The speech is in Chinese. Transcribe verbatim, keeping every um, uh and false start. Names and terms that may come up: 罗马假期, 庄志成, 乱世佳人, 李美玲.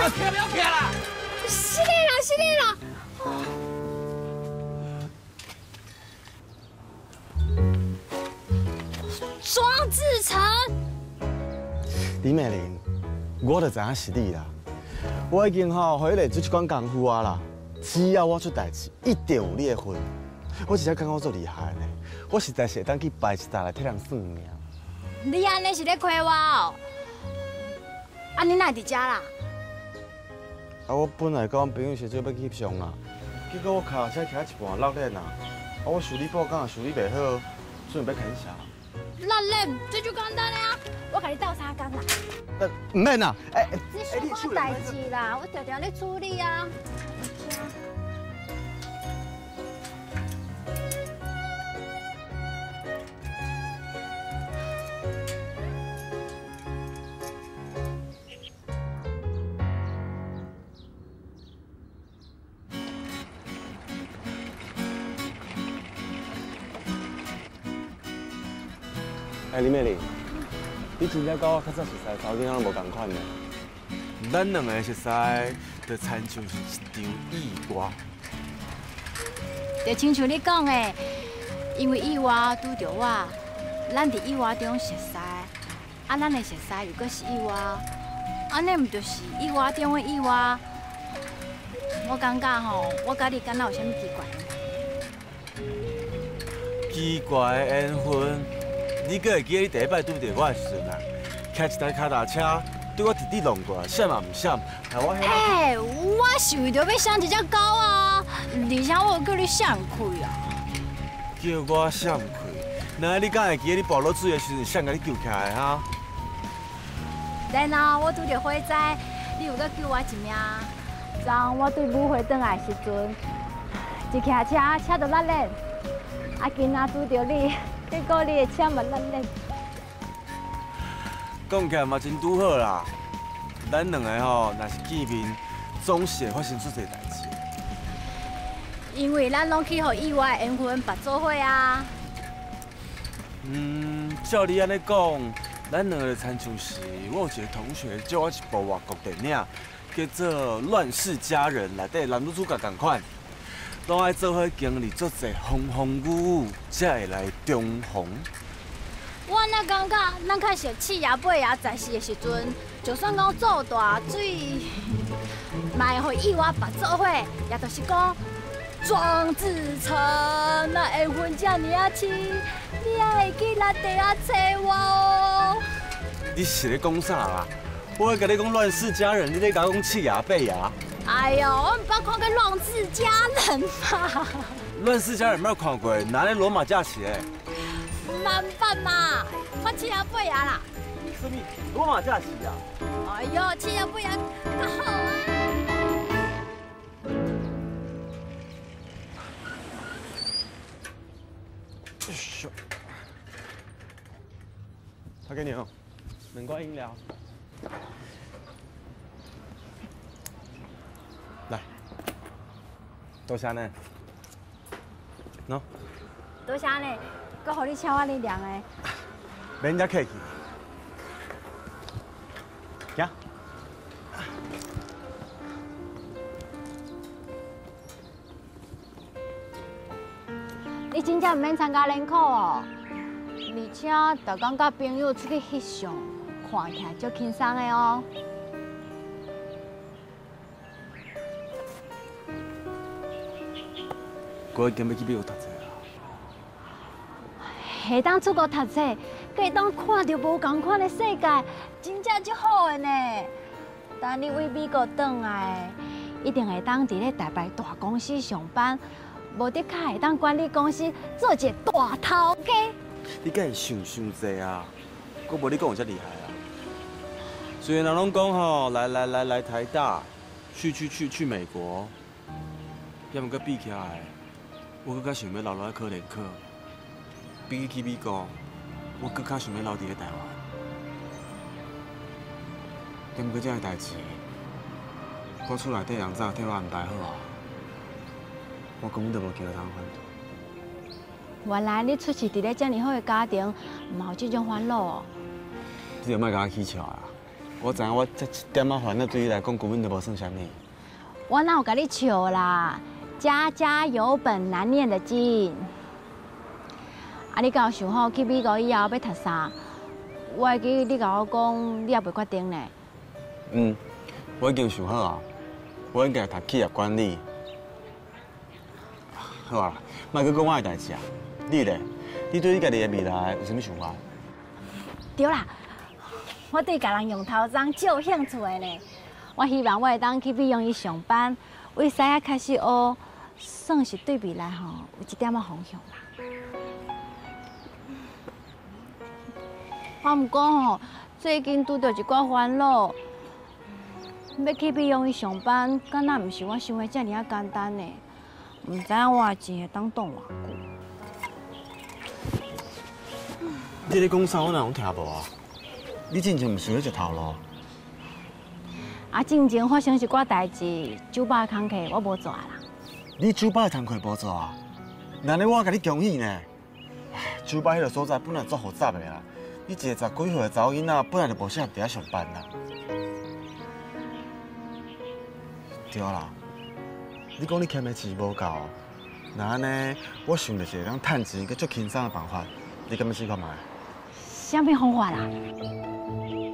要撇不要撇了？是这样，是这样。哦 庄志成，李美玲，我就知影是你啦。我已经吼回来做一款功夫啊啦，只要我出代志，一定有你的份。我真正感觉我最厉害呢，我实在是当去摆一搭来替人算命。你安尼是咧亏我哦？啊，你哪伫遮啦？啊，我本来甲阮朋友小姐要翕相啦，结果我脚车骑到一半落链啦，啊，我修理报告修理袂好，所以要牵啥？ 那恁这就简单了呀，我给你倒三缸啦。呃，唔免啦，哎，这是我代志啦，我常常咧处理啊。哎，李美玲，你真正跟我较早熟识，头先拢无同款嘞。咱两个熟识，就亲像是一场意外。就亲像你讲的，因为意外拄着我，咱伫意外中熟识，啊，咱的熟识又搁是意外，安尼唔就是意外中的意外？我感觉吼，我甲你敢若有啥物奇怪？奇怪的缘分。 你阁会记得你第一摆拄到我的时阵啊，骑一台脚踏车对我直直弄过，闪也唔闪，害我遐。哎，我是为着要闪一只狗啊，而且我有叫你闪开啊。叫我闪开，那你敢会记得你暴落水的时阵，谁甲你救起来哈？然后我拄着火灾，你有搁救我一命。昨昏我对母会转来时阵，一骑车车到咱嘞，啊，今仔拄着你。 结果你的车嘛，咱咧讲起来嘛真拄好啦。咱两个吼，若是见面，总是会发生出侪代志。因为咱拢去互意外的缘分白做伙啊。嗯，照你安尼讲，咱两个参像是我有一个同学借我一部外国电影，叫做《乱世佳人》，内底男女主角同款。 拢爱做伙经历足侪风风雨雨，才会来重逢。我那感觉，咱较是七呀八呀在世的时阵，就算讲做大水，嘛会互意外白做伙，也就是讲庄志成那缘分这呢啊深，你也会去咱地啊找我哦。你是咧讲啥啦？我甲你讲乱世佳人，你咧甲我讲七呀八呀？ 哎呦，我们不要看过《乱世佳人》嘛！《乱世佳人》没有看过，哪来罗马假期？慢办嘛，我七幺八呀啦！什么罗马假期啊？哎呦，七幺八呀，较好啊！哎呦，他给你哦，冷瓜饮料。 多谢呢，喏，多谢呢，搁互你请我哩凉的，免遮客气，行。你真正唔免参加联考哦，而且就讲甲朋友出去翕相，看起来足轻松的哦。 我已经要去美国读册啦。下当出国读册，可以当看到无同款的世界，真正足好的呢。等你为美国回来，一定会当伫咧台北大公司上班，无得卡会当管理公司做一个大头家。你敢会想想济啊？我无你讲有遮厉害啊。虽然人拢讲吼，来来来来台大，去去去去美国，要么个比起来。 我更加想要留落来考联考，比起去美国，我更加想要留伫咧台湾。但不过这个代志，我厝内底人早替我安排好啊，我根本就无机会通反对。原来你出世伫咧遮尔好的家庭，唔有这种烦恼哦。你就莫甲我起笑啊！我知影我这一点啊烦恼对你来讲根本就无算啥物。我哪有甲你笑啦？家家有本难念的经。啊，你甲我想好去美国以后要读啥？我会记你甲我讲，你也未决定呢。嗯，我已经想好啊，我应该读企业管理。好啊，莫去讲我的代志啊。你咧？你对你家己的未来有啥物想法？对啦。 我对家人用头鬃最有兴趣的咧，我希望我会当去美容院上班，为师啊开始学，算是对未来吼有一点仔方向啦。我毋讲吼，最近拄着一寡烦恼，要去美容院上班，敢若毋是我想的遮尔啊简单呢？毋知影我的钱会当挡偌久。你咧讲啥？我哪拢听无啊？ 你之前唔想要一头路？啊，之前发生一寡代志，酒吧的工课我无做啦。你酒吧的工课无做啊？那呢，我甲你恭喜呢！酒吧迄个所在本来足复杂的啦，你一个十几岁的查某囡仔本来就无适合伫遐上班啦。对啦，你讲你欠的钱无够，那呢，我想着一个通趁钱佮足轻松的办法，你敢要试看卖？啥物方法啦？ Thank you.